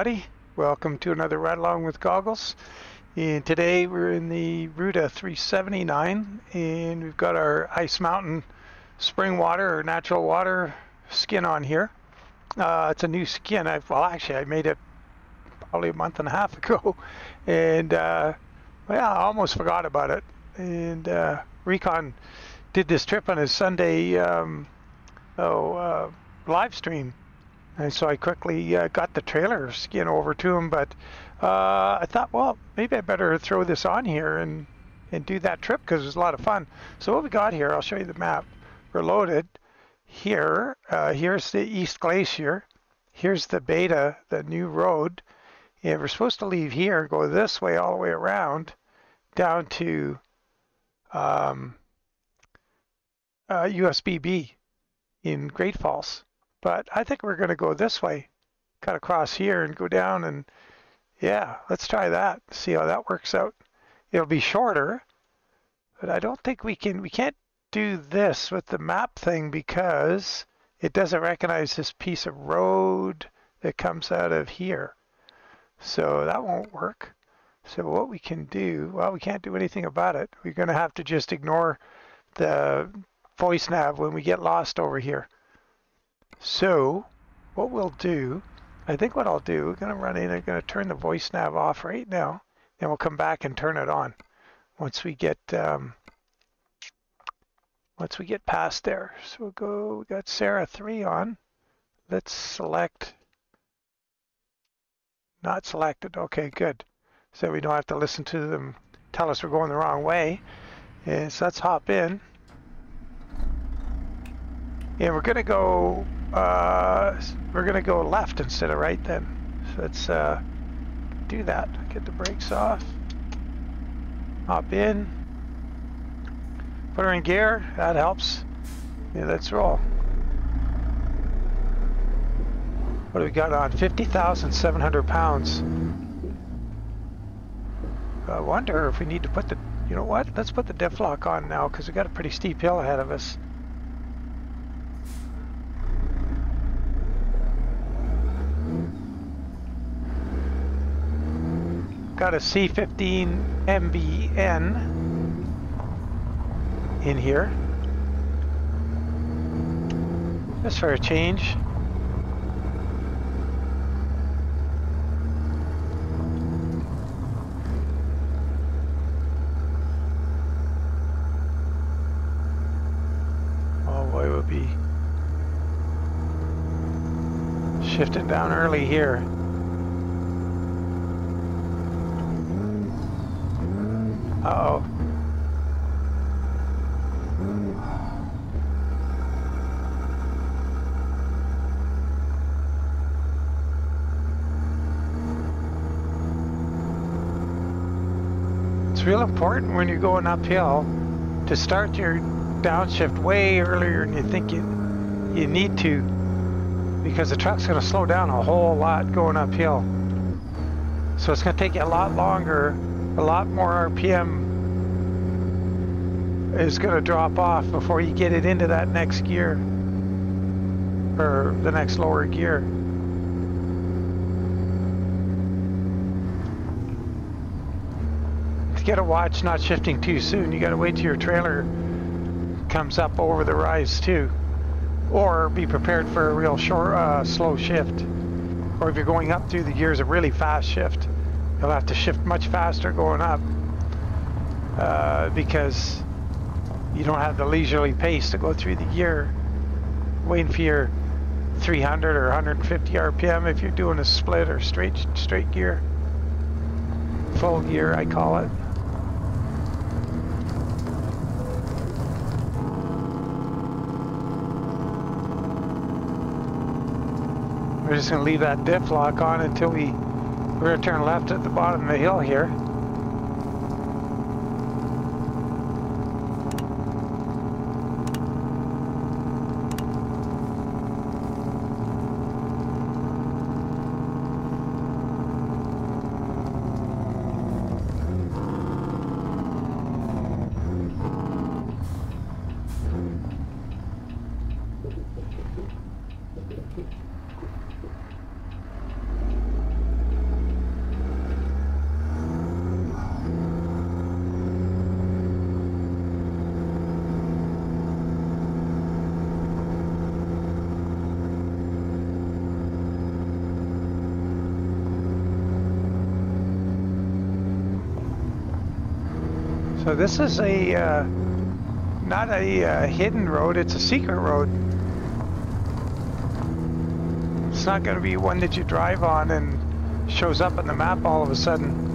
everybody. Welcome to another Ride Along with Goggles. And today we're in the Ruda 379 and we've got our Ice Mountain spring water or natural water skin on here. It's a new skin. Well actually I made it probably a month and a half ago, and yeah, I almost forgot about it. And Recon did this trip on his Sunday live stream, and so I quickly got the trailer skin over to him. But I thought, well, maybe I better throw this on here and do that trip, because it was a lot of fun. So what we got here, I'll show you the map. We're loaded here. Here's the East Glacier. Here's the beta, the new road. And we're supposed to leave here, go this way all the way around down to USBB in Great Falls. But I think we're going to go this way, cut across here and go down, and yeah, let's try that, see how that works out. It'll be shorter, but I don't think we can't do this with the map thing, because it doesn't recognize this piece of road that comes out of here. So that won't work. So what we can do, well, we can't do anything about it. We're going to have to just ignore the voice nav when we get lost over here. So what we'll do, I think what I'll do, we're going to run in, I'm going to turn the voice nav off right now, and we'll come back and turn it on once we get past there. So we'll go, we got Sarah 3 on. Let's select, not selected. Okay, good. So we don't have to listen to them tell us we're going the wrong way. And so let's hop in. And we're gonna go left instead of right then. So let's do that. Get the brakes off. Hop in. Put her in gear. That helps. Yeah, let's roll. What do we got on? 50,700 pounds. I wonder if we need to put the. You know what? Let's put the diff lock on now, because we got a pretty steep hill ahead of us. Got a C15 MBN in here. Just for a change. Oh boy, we'll be shifting down early here. Uh-oh. It's real important when you're going uphill to start your downshift way earlier than you think you need to, because the truck's going to slow down a whole lot going uphill. So it's going to take you a lot longer. A lot more RPM is going to drop off before you get it into that next gear, or the next lower gear. You got to watch not shifting too soon. You got to wait till your trailer comes up over the rise too, or be prepared for a real short, slow shift. Or if you're going up through the gears, a really fast shift. You'll have to shift much faster going up, because you don't have the leisurely pace to go through the gear waiting for your 300 or 150 RPM if you're doing a split or straight gear. Full gear, I call it. We're just going to leave that diff lock on until we're going to turn left at the bottom of the hill here. So this is a not a hidden road, it's a secret road. It's not going to be one that you drive on and shows up on the map all of a sudden.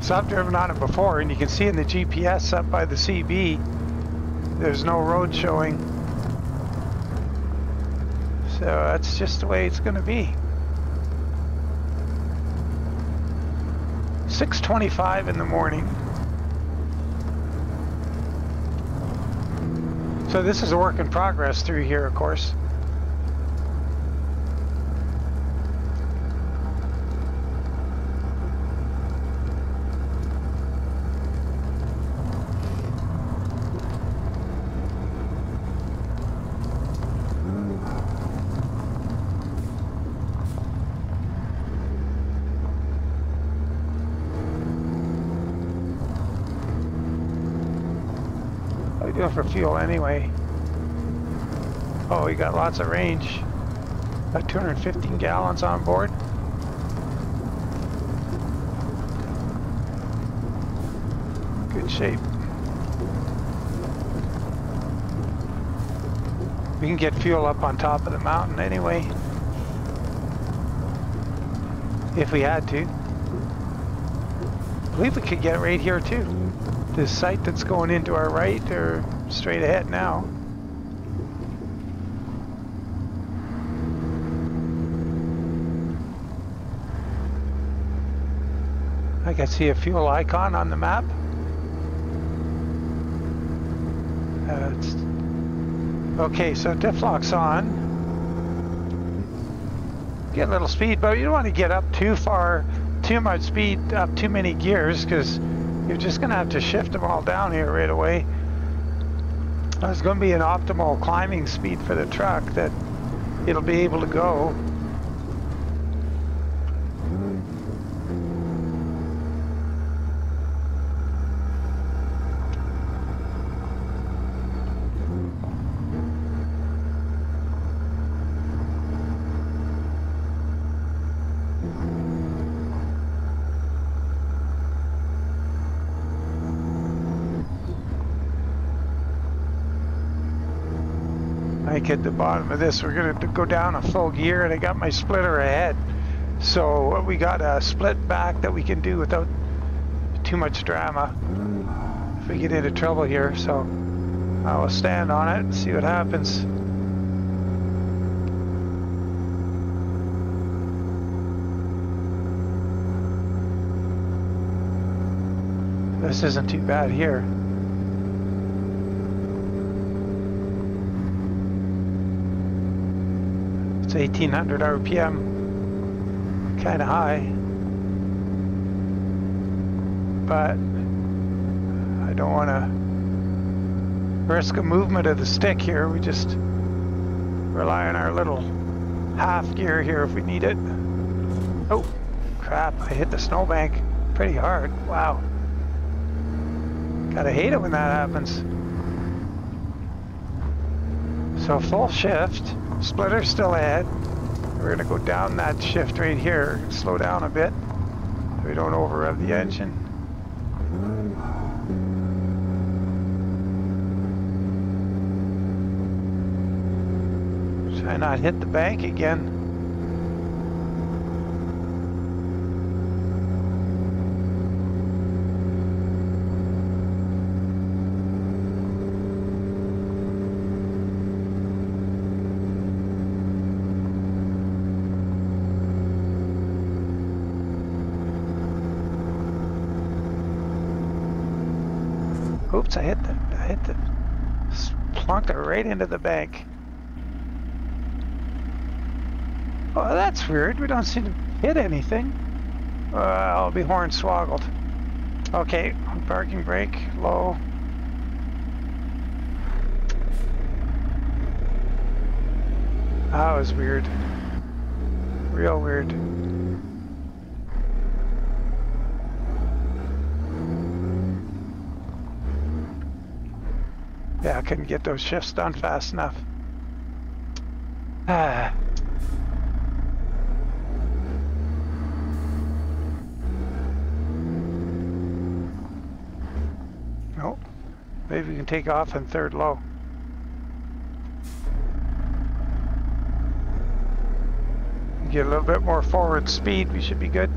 So I've driven on it before, and you can see in the GPS up by the CB, there's no road showing. So that's just the way it's going to be. 6:25 in the morning. So this is a work in progress through here, of course. For fuel anyway. Oh, we got lots of range. About 215 gallons on board. Good shape. We can get fuel up on top of the mountain anyway. If we had to. I believe we could get right here too. This site that's going into our right or straight ahead now. I can see a fuel icon on the map. Okay, so Difflock's on. Get a little speed, but you don't want to get up too far, too much speed, up too many gears, because you're just going to have to shift them all down here right away. There's going to be an optimal climbing speed for the truck that it'll be able to go. At the bottom of this, we're going to go down a full gear, and I got my splitter ahead, so we got a split back that we can do without too much drama if we get into trouble here. So I will stand on it and see what happens. This isn't too bad here. It's 1800 RPM, kind of high, but I don't want to risk a movement of the stick here. We just rely on our little half gear here if we need it. Oh, crap, I hit the snowbank pretty hard. Wow. Gotta hate it when that happens. So full shift. Splitter still ahead. We're going to go down that shift right here. Slow down a bit so we don't overrev the engine. Try not to hit the bank again. Oops, I hit the plunker right into the bank. Oh, that's weird. We don't seem to hit anything. I'll be hornswoggled. Okay, parking brake, low. That was weird. Real weird. Yeah, I couldn't get those shifts done fast enough. Maybe we can take off in third low. Get a little bit more forward speed, we should be good.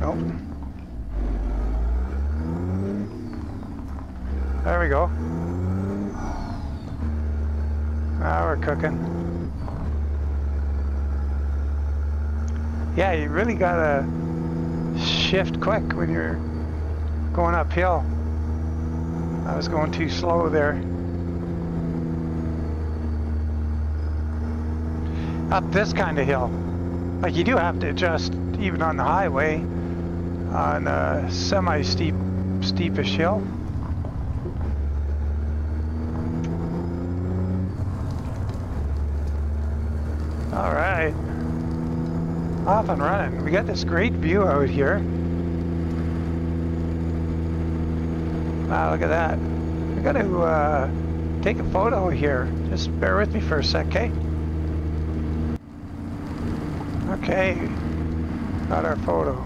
Nope. There we go. Now we're cooking. Yeah, you really gotta shift quick when you're going uphill. I was going too slow there. Up this kind of hill, like you do have to adjust even on the highway on a steepish hill. All right, off and running. We got this great view out here. Wow, look at that. I gotta take a photo here. Just bear with me for a sec, okay? Okay, got our photo.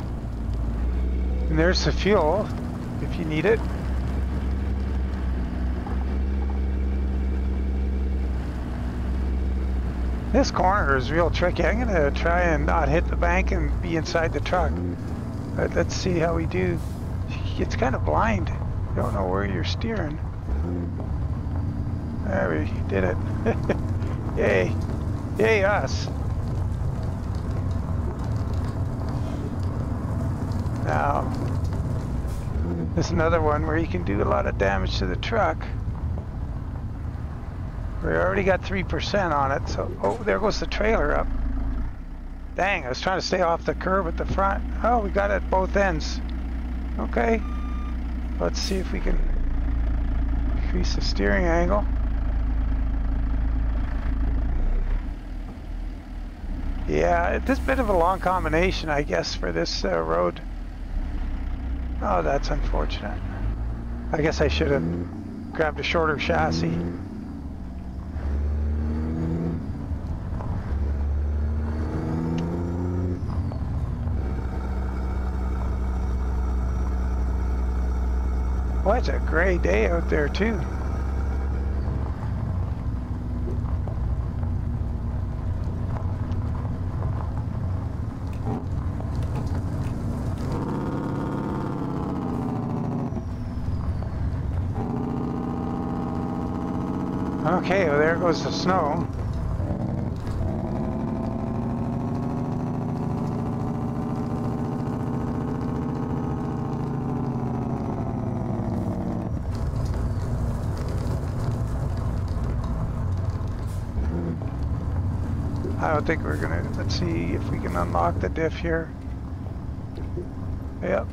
And there's the fuel, if you need it. This corner is real tricky. I'm gonna try and not hit the bank and be inside the truck. But let's see how we do. It's kind of blind. You don't know where you're steering. There, we did it. Yay, yay us. Now, this is another one where you can do a lot of damage to the truck. We already got 3% on it, so, oh, there goes the trailer up. Dang, I was trying to stay off the curb at the front. Oh, we got it at both ends. Okay, let's see if we can increase the steering angle. Yeah, this bit of a long combination, I guess, for this road. Oh, that's unfortunate. I guess I should have grabbed a shorter chassis. What a gray day out there, too. Okay, well, there goes the snow. I don't think we're gonna, let's see if we can unlock the diff here. Yep.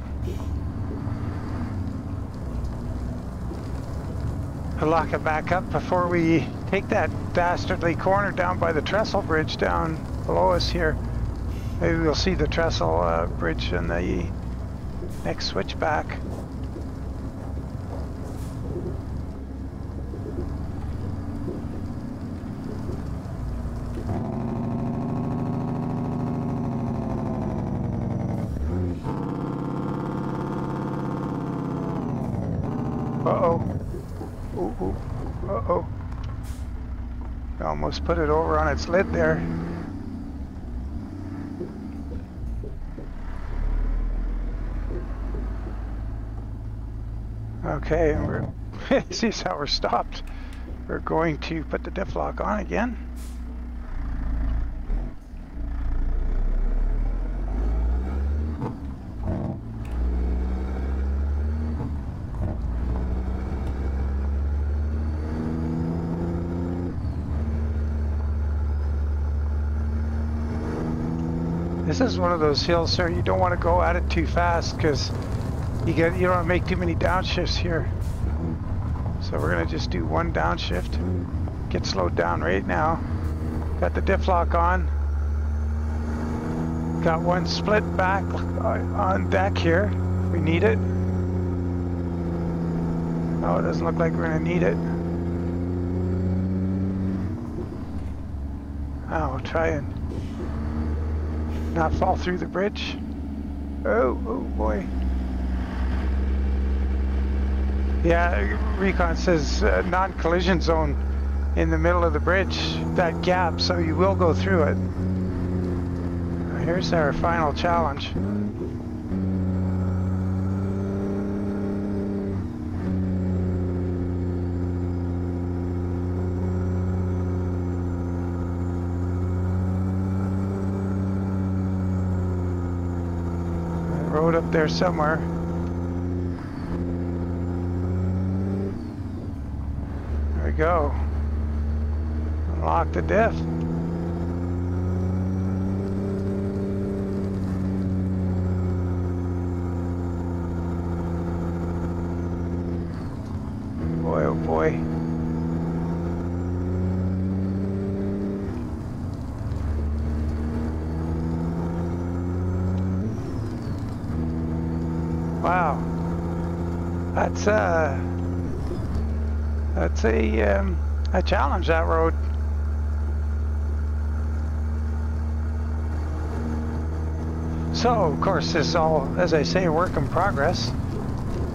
Lock it back up before we take that dastardly corner down by the trestle bridge down below us here. Maybe we'll see the trestle bridge in the next switchback. Put it over on its lid there. Okay, and we're see how we're stopped. We're going to put the diff lock on again. This is one of those hills, sir, you don't want to go at it too fast because you don't want to make too many downshifts here. So we're going to just do one downshift. Get slowed down right now. Got the diff lock on. Got one split back on deck here. We need it. No, it doesn't look like we're going to need it. Now we'll try and not fall through the bridge. Oh, oh boy. Yeah, Recon says non-collision zone in the middle of the bridge, that gap, so you will go through it. Here's our final challenge. Road up there somewhere. There we go. Unlock the diff. Boy, oh boy. Wow. That's a challenge, that road. So, of course, this is all, as I say, a work in progress,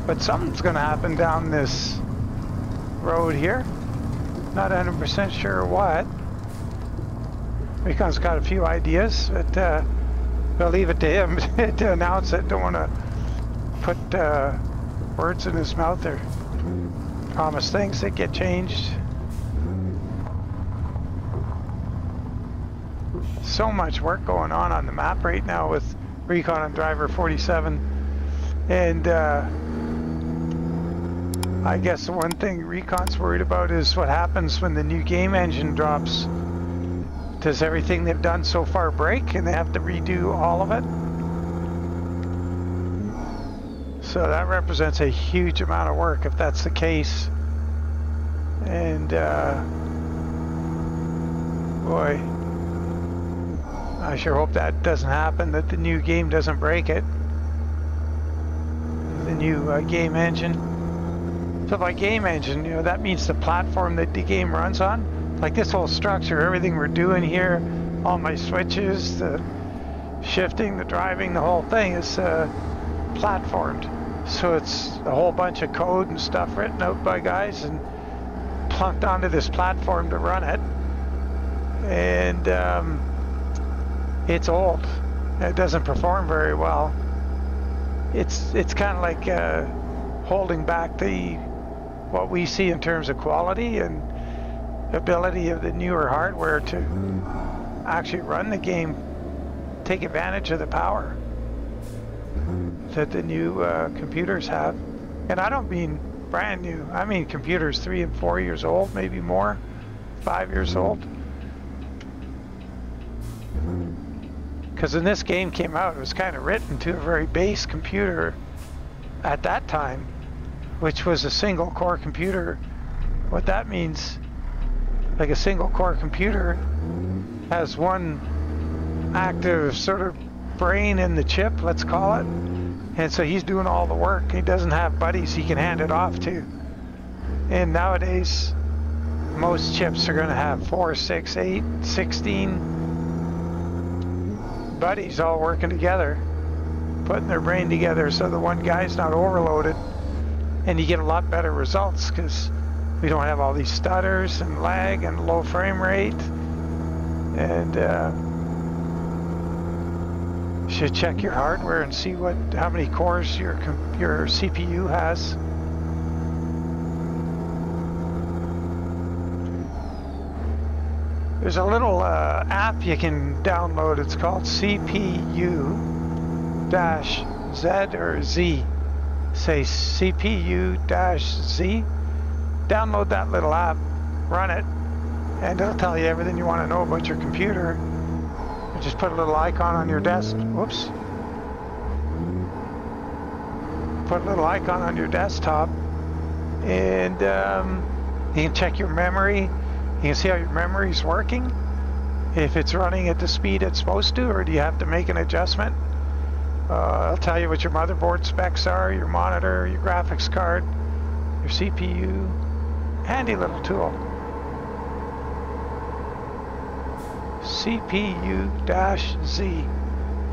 but something's going to happen down this road here. Not 100% sure what. Recon's got a few ideas, but I'll leave it to him to announce it. Don't want to put words in his mouth or promise things that get changed. So much work going on the map right now with Recon and Driver 47, and I guess the one thing Recon's worried about is what happens when the new game engine drops. Does everything they've done so far break and they have to redo all of it? So that represents a huge amount of work if that's the case. And boy, I sure hope that doesn't happen, that the new game doesn't break it. The new game engine. So by game engine, you know, that means the platform that the game runs on. Like this whole structure, everything we're doing here, all my switches, the shifting, the driving, the whole thing is platformed. So it's a whole bunch of code and stuff written out by guys and plunked onto this platform to run it. And it's old. It doesn't perform very well. It's kind of like holding back what we see in terms of quality and ability of the newer hardware to actually run the game, take advantage of the power that the new computers have. And I don't mean brand new. I mean computers 3 and 4 years old, maybe more, 5 years old. Because when this game came out, it was kind of written to a very base computer at that time, which was a single core computer. What that means, like a single core computer has one active sort of brain in the chip, let's call it. And so he's doing all the work. He doesn't have buddies he can hand it off to. And nowadays, most chips are going to have 4, 6, 8, 16 buddies all working together, putting their brain together, so the one guy's not overloaded, and you get a lot better results because we don't have all these stutters and lag and low frame rate. And you should check your hardware and see how many cores your CPU has. There's a little app you can download. It's called CPU-Z or Z. Say CPU-Z. Download that little app, run it, and it'll tell you everything you want to know about your computer. You just put a little icon on your desk. Whoops. Put a little icon on your desktop, and you can check your memory. You can see how your memory's working, if it's running at the speed it's supposed to, or do you have to make an adjustment. I'll tell you what your motherboard specs are, your monitor, your graphics card, your CPU. Handy little tool. CPU-Z.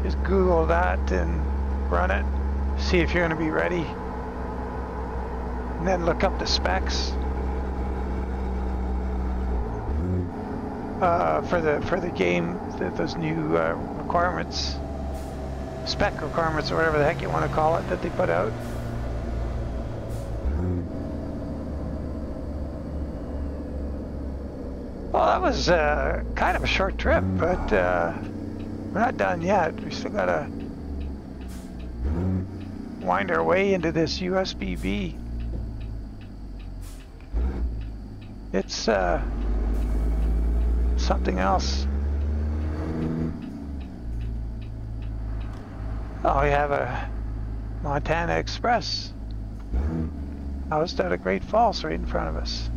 Just Google that and run it. See if you're going to be ready. and then look up the specs for the game, those new requirements, spec requirements, or whatever the heck you want to call it, that they put out. Well, that was kind of a short trip, but we're not done yet. We still gotta wind our way into this USBB. It's something else. Oh, we have a Montana Express housed out of Great Falls right in front of us.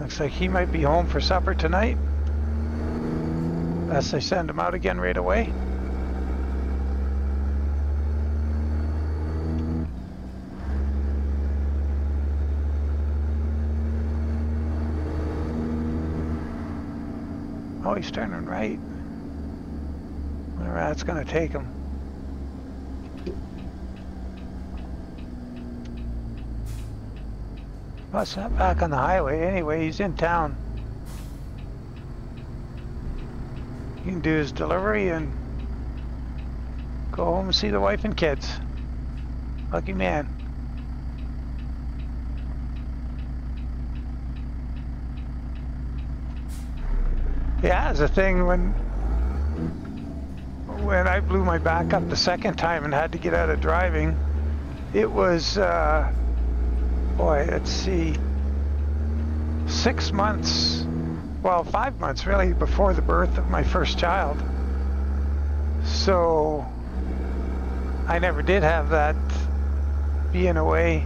Looks like he might be home for supper tonight, unless they send him out again right away. Oh, he's turning right. Wonder where that's gonna take him. Well, it's not back on the highway anyway, he's in town. He can do his delivery and go home and see the wife and kids. Lucky man. Yeah, it's a thing when I blew my back up the second time and had to get out of driving, it was boy, let's see, 6 months, well, 5 months really, before the birth of my first child. So I never did have that being away,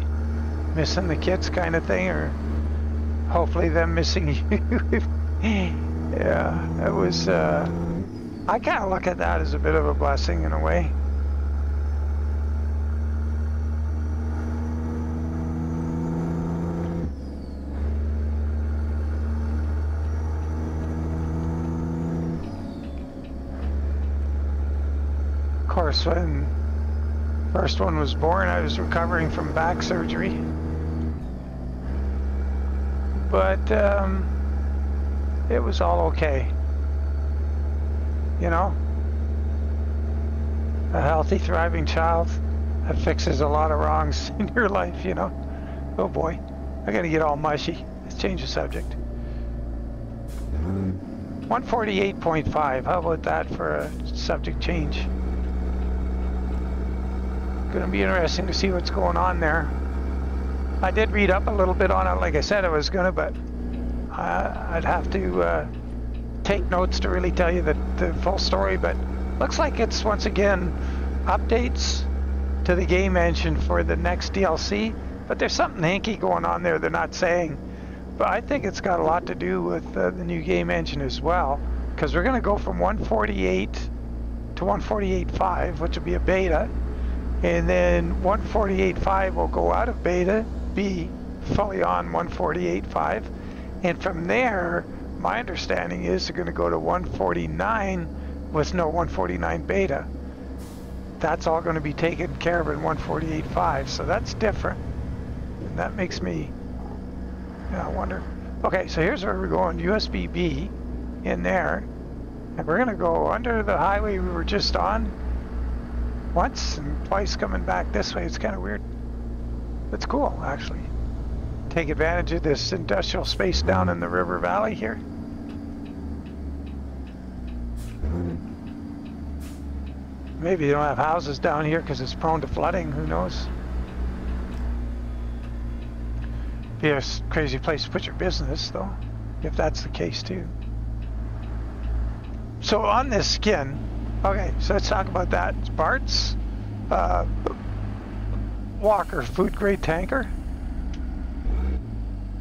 missing the kids kind of thing, or hopefully them missing you. Yeah, it was, I kind of look at that as a bit of a blessing in a way. Course, when the first one was born, I was recovering from back surgery, but it was all okay, you know. A healthy, thriving child, that fixes a lot of wrongs in your life, you know. Oh boy, I gotta get all mushy. Let's change the subject. 148.5, how about that for a subject change? Gonna be interesting to see what's going on there. I did read up a little bit on it, like I said I was gonna, but I'd have to take notes to really tell you the full story. But looks like it's once again updates to the game engine for the next DLC, but there's something hinky going on there they're not saying. But I think it's got a lot to do with the new game engine as well, because we're gonna go from 148 to 148.5, which will be a beta. And then 148.5 will go out of beta, be fully on 148.5. And from there, my understanding is they're going to go to 149 with no 149 beta. That's all going to be taken care of in 148.5. So that's different. And that makes me, I wonder. Okay, so here's where we're going, USBB in there. And we're going to go under the highway we were just on. Once and twice coming back this way. It's kind of weird. It's cool, actually. Take advantage of this industrial space down in the river valley here. Maybe they don't have houses down here because it's prone to flooding. Who knows? Be a crazy place to put your business, though, if that's the case, too. So on this skin, okay, so let's talk about that. It's Bart's Walker food grade tanker,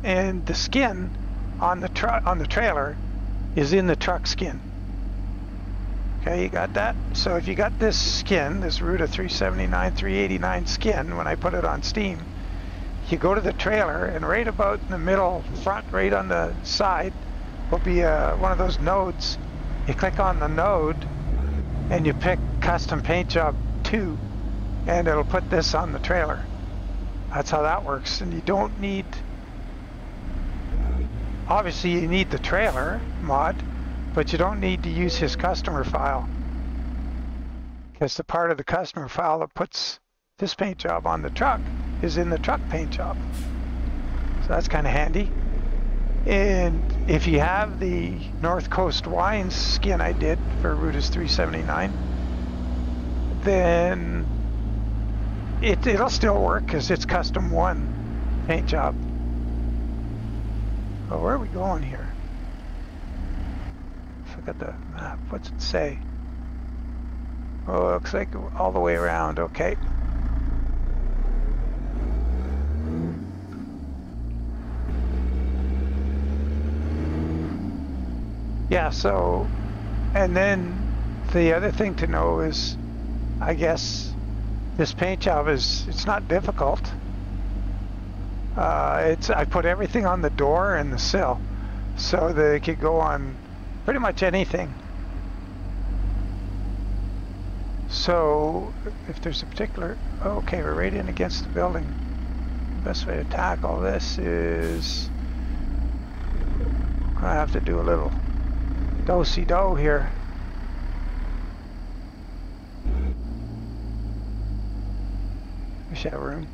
and the skin on the trailer is in the truck skin. Okay, you got that? So if you got this skin, this Ruda 379, 389 skin, when I put it on Steam, you go to the trailer, and right about in the middle front, right on the side, will be one of those nodes You click on the node and you pick custom paint job 2 and it'll put this on the trailer. That's how that works. And you don't need, obviously you need the trailer mod, but you don't need to use his customer file, because the part of the customer file that puts this paint job on the truck is in the truck paint job. So that's kind of handy. And if you have the North Coast Wines skin I did for Ruda 379, then it'll still work because it's custom 1 paint job. Oh, where are we going here? I forgot the map. What's it say? Oh, it looks like all the way around. Okay. Yeah, so, and then the other thing to know is, I guess, this paint job is, it's not difficult. I put everything on the door and the sill, so that it could go on pretty much anything. So, if there's a particular, okay, we're right in against the building. The best way to tackle this is, I'm gonna have to do a little do-si-do here. We should have room.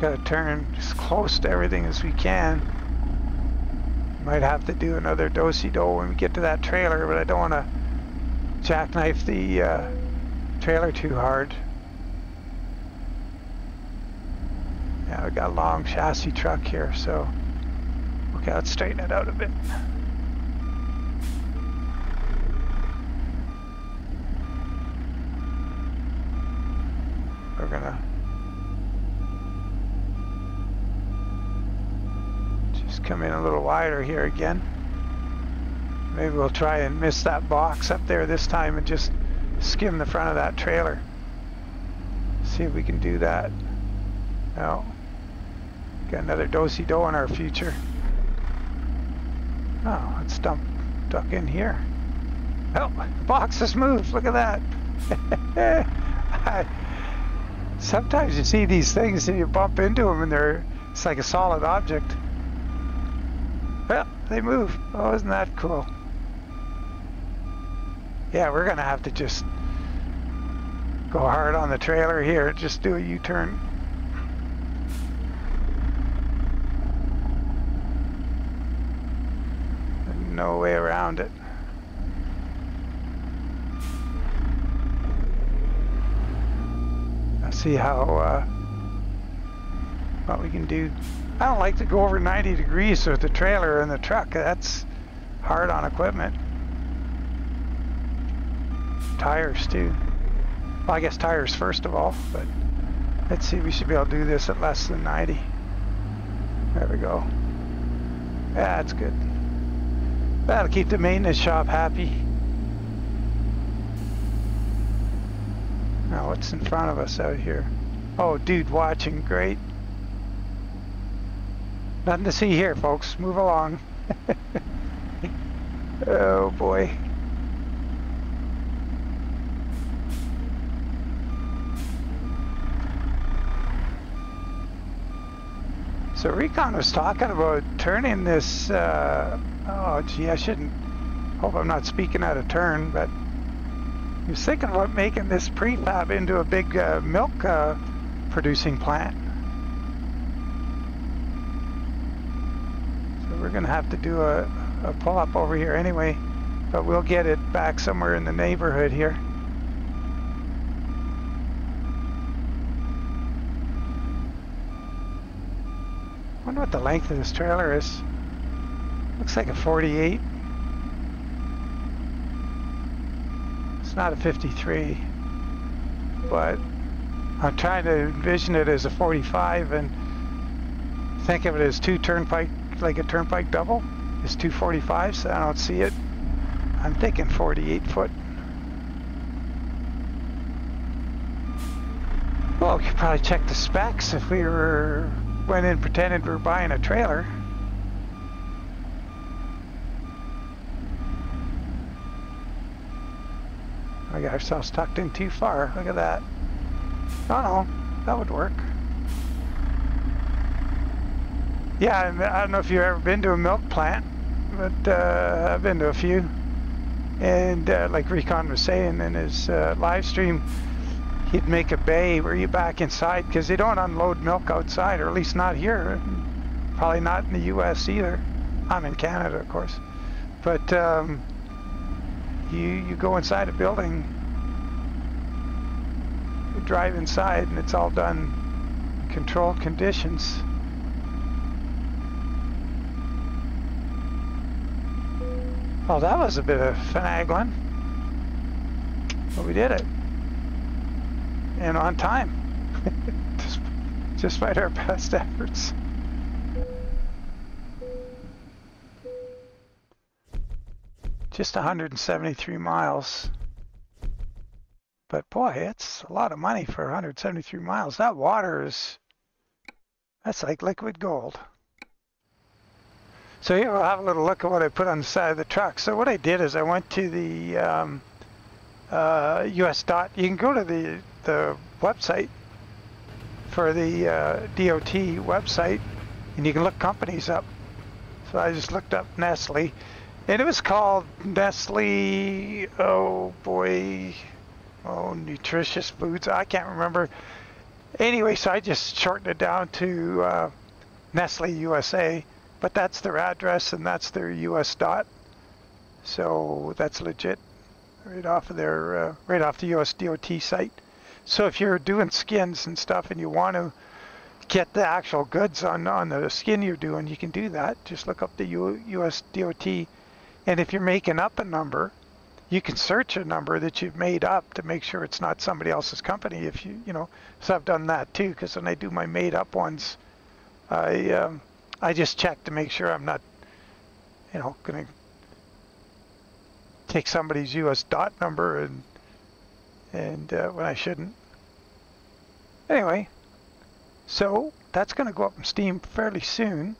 Gotta turn as close to everything as we can. Might have to do another do-si-do when we get to that trailer, but I don't want to jackknife the trailer too hard. Yeah, we got a long chassis truck here, so okay, let's straighten it out a bit. We're gonna just come in a little wider here again. Maybe we'll try and miss that box up there this time and just skim the front of that trailer. See if we can do that. No. Got another do-si-do in our future. Oh, let's duck in here. Oh, the box has moved. Look at that. Sometimes you see these things and you bump into them and it's like a solid object. Well, they move. Oh, isn't that cool? Yeah, we're going to have to just go hard on the trailer here. Just do a U-turn. No way around it. I'll see how what we can do. I don't like to go over 90 degrees with the trailer and the truck. That's hard on equipment. Tires too. Well, I guess tires first of all, but let's see, we should be able to do this at less than 90. There we go. Yeah, that's good. That'll keep the maintenance shop happy. Now what's in front of us out here? Oh, dude watching, great. Nothing to see here, folks. Move along. Oh boy. So Recon was talking about turning this oh gee, I shouldn't, hope I'm not speaking out of turn, but he was thinking about making this prefab into a big milk producing plant. So we're going to have to do a pull-up over here anyway, but we'll get it back somewhere in the neighborhood here. I wonder what the length of this trailer is. Looks like a 48. It's not a 53, but I'm trying to envision it as a 45 and think of it as two turnpike, like a turnpike double. It's 245, so I don't see it. I'm thinking 48 foot. Well, we could probably check the specs if we went in and pretended we were buying a trailer. I got ourselves tucked in too far. Look at that. Oh no, that would work. Yeah, I don't know if you've ever been to a milk plant, but I've been to a few. And like Recon was saying in his live stream, he'd make a bay where you back inside because they don't unload milk outside, or at least not here. Probably not in the U.S. either. I'm in Canada, of course. But you go inside a building, you drive inside, and it's all done in controlled conditions. Well, that was a bit of finagling, but we did it, and on time, despite our best efforts. Just 173 miles, but boy, it's a lot of money for 173 miles. That water is, that's like liquid gold. So here we'll have a little look at what I put on the side of the truck. So what I did is I went to the US DOT. You can go to the website for the DOT website, and you can look companies up. So I just looked up Nestle, and it was called Nestle, oh boy, oh, nutritious foods. I can't remember. Anyway, so I just shortened it down to Nestle USA. But that's their address, and that's their US DOT. So that's legit, right off of their, right off the US DOT site. So if you're doing skins and stuff, and you want to get the actual goods on the skin you're doing, you can do that. Just look up the US DOT, and if you're making up a number, you can search a number that you've made up to make sure it's not somebody else's company. If you know, so I've done that too, because when I do my made up ones, I just check to make sure I'm not, you know, going to take somebody's US DOT number and when I shouldn't. Anyway, so that's going to go up on Steam fairly soon.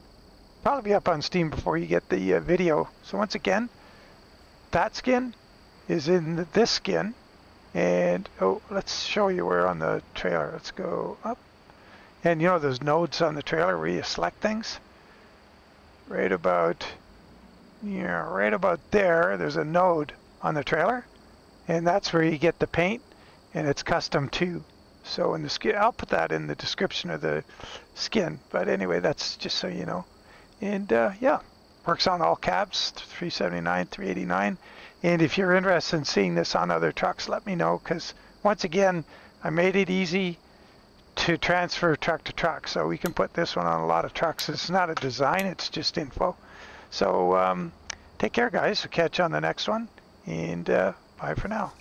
Probably be up on Steam before you get the video. So once again, that skin is in this skin, and oh, let's show you where on the trailer. Let's go up, and you know those nodes on the trailer where you select things. Right about there's a node on the trailer, and that's where you get the paint, and it's custom too. So in the skin, I'll put that in the description of the skin, but anyway, that's just so you know. And yeah, works on all cabs, 379, 389. And if you're interested in seeing this on other trucks, let me know, because once again, I made it easy to transfer truck to truck, so we can put this one on a lot of trucks. It's not a design, it's just info. So take care, guys. We'll catch you on the next one, and bye for now.